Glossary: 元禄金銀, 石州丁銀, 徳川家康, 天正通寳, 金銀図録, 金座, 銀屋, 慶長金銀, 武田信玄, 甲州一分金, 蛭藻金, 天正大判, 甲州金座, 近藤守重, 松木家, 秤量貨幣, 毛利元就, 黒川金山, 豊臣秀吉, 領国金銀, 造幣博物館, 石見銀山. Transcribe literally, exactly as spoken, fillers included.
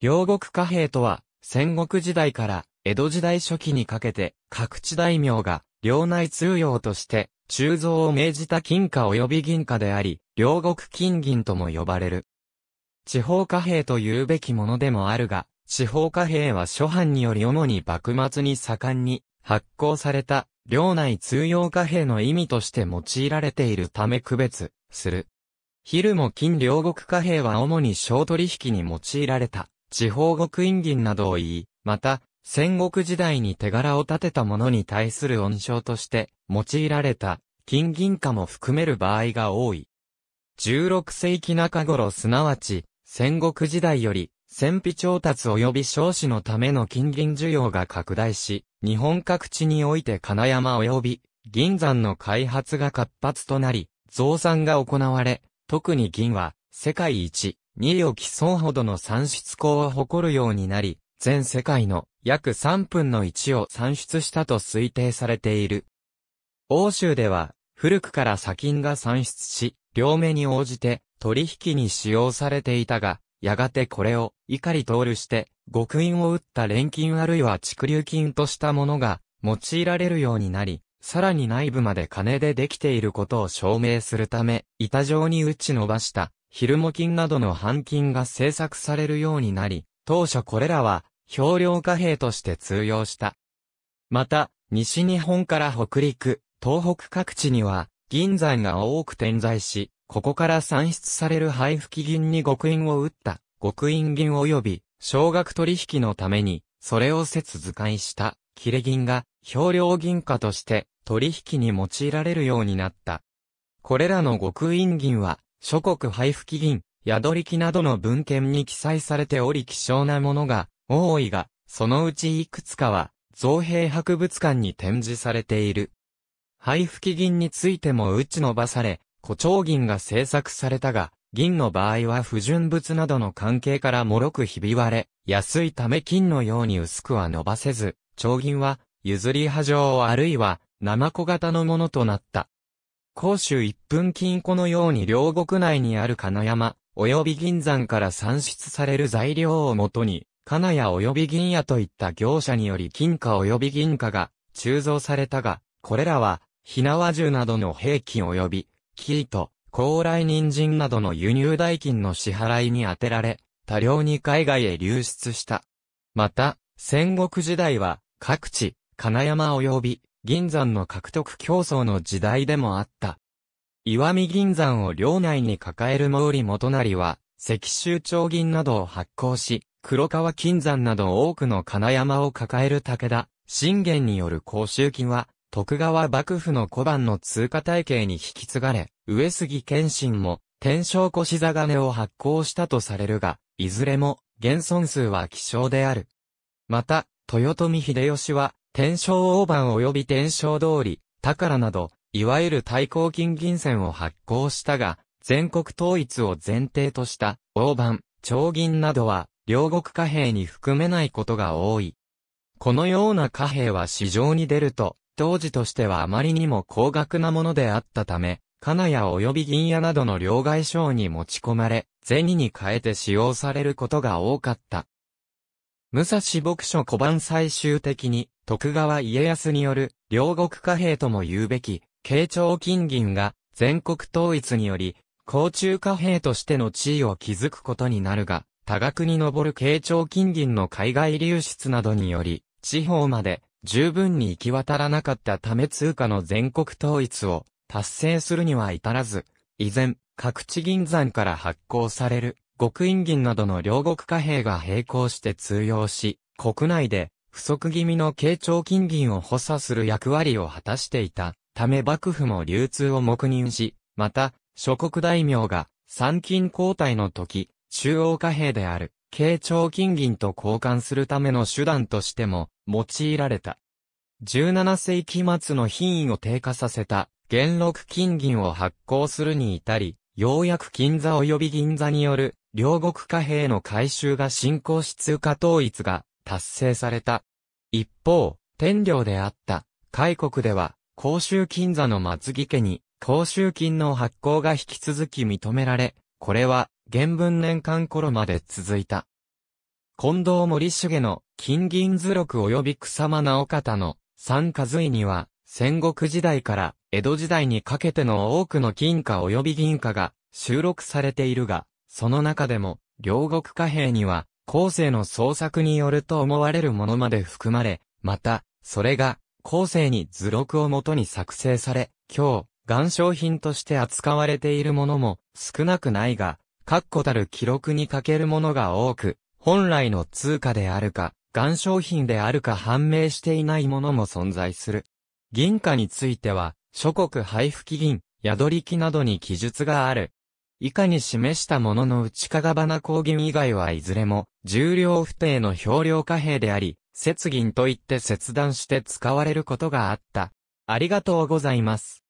領国貨幣とは、戦国時代から江戸時代初期にかけて、各地大名が領内通用として、鋳造を命じた金貨及び銀貨であり、領国金銀とも呼ばれる。地方貨幣というべきものでもあるが、地方貨幣は諸藩により主に幕末に盛んに発行された領内通用貨幣の意味として用いられているため区別する。昼も金領国貨幣は主に商取引に用いられた地方国印銀などを言い、また戦国時代に手柄を立てた者に対する恩賞として用いられた金銀貨も含める場合が多い。じゅうろく世紀中頃すなわち戦国時代より戦費調達及び商使のための金銀需要が拡大し、日本各地において金山及び銀山の開発が活発となり、増産が行われ、特に銀は世界一、二位を競うほどの産出量を誇るようになり、全世界の約さんぶんのいちを産出したと推定されている。欧州では古くから砂金が産出し、両目に応じて取引に使用されていたが、やがてこれを碇トールして、極印を打った錬金あるいは蓄留金としたものが用いられるようになり、さらに内部まで金でできていることを証明するため、板状に打ち伸ばした、蛭母金などの版金が製作されるようになり、当初これらは、表領貨幣として通用した。また、西日本から北陸、東北各地には、銀山が多く点在し、ここから産出される配付銀に極印を打った、極印銀及び、少額取引のために、それを節使いした、切れ銀が、表領銀貨として取引に用いられるようになった。これらの極印銀は諸国配付銀、宿り記などの文献に記載されており希少なものが多いが、そのうちいくつかは造幣博物館に展示されている。配付銀についても打ち伸ばされ、胡蝶銀が製作されたが、銀の場合は不純物などの関係から脆くひび割れ、安いため金のように薄くは伸ばせず、蝶銀は譲り刃状あるいは、生小型のものとなった。甲州一分金庫のように領国内にある金山、及び銀山から産出される材料をもとに、金屋及び銀屋といった業者により金貨及び銀貨が鋳造されたが、これらは、火縄銃などの兵器及び、生糸、高麗人参などの輸入代金の支払いに充てられ、多量に海外へ流出した。また、戦国時代は、各地、金山及び銀山の獲得競争の時代でもあった。石見銀山を領内に抱える毛利元就は、石州長銀などを発行し、黒川金山など多くの金山を抱える武田、信玄による甲州金は、徳川幕府の小判の通貨体系に引き継がれ、上杉謙信も天正腰座金を発行したとされるが、いずれも現存数は希少である。また、豊臣秀吉は、天正大判及び天正通り、宝など、いわゆる対抗金銀銭を発行したが、全国統一を前提とした、大判、長銀などは、領国貨幣に含めないことが多い。このような貨幣は市場に出ると、当時としてはあまりにも高額なものであったため、金屋及び銀屋などの両替商に持ち込まれ、銭に変えて使用されることが多かった。武蔵牧所小判最終的に徳川家康による領国貨幣とも言うべき慶長金銀が全国統一により甲州貨幣としての地位を築くことになるが、多額に上る慶長金銀の海外流出などにより地方まで十分に行き渡らなかったため通貨の全国統一を達成するには至らず、依然各地銀山から発行される極印銀などの領国貨幣が並行して通用し、国内で不足気味の慶長金銀を補佐する役割を果たしていたため幕府も流通を黙認し、また諸国大名が参勤交代の時、中央貨幣である慶長金銀と交換するための手段としても用いられた。じゅうなな世紀末の品位を低下させた元禄金銀を発行するに至り、ようやく金座及び銀座による領国貨幣の改修が進行し通貨統一が達成された。一方、天領であった開国では、甲州金座の松木家に甲州金の発行が引き続き認められ、これは元文年間頃まで続いた。近藤森重の金銀図録及び草間直方の三家随には、戦国時代から江戸時代にかけての多くの金貨及び銀貨が収録されているが、その中でも、両国貨幣には、後世の創作によると思われるものまで含まれ、また、それが、後世に図録をもとに作成され、今日、鑑賞品として扱われているものも少なくないが、確固たる記録に欠けるものが多く、本来の通貨であるか、鑑賞品であるか判明していないものも存在する。銀貨については、諸国配布期銀、宿り記などに記述がある。以下に示したもののうち加賀花公銀以外はいずれも、重量不定の表量貨幣であり、節銀といって切断して使われることがあった。ありがとうございます。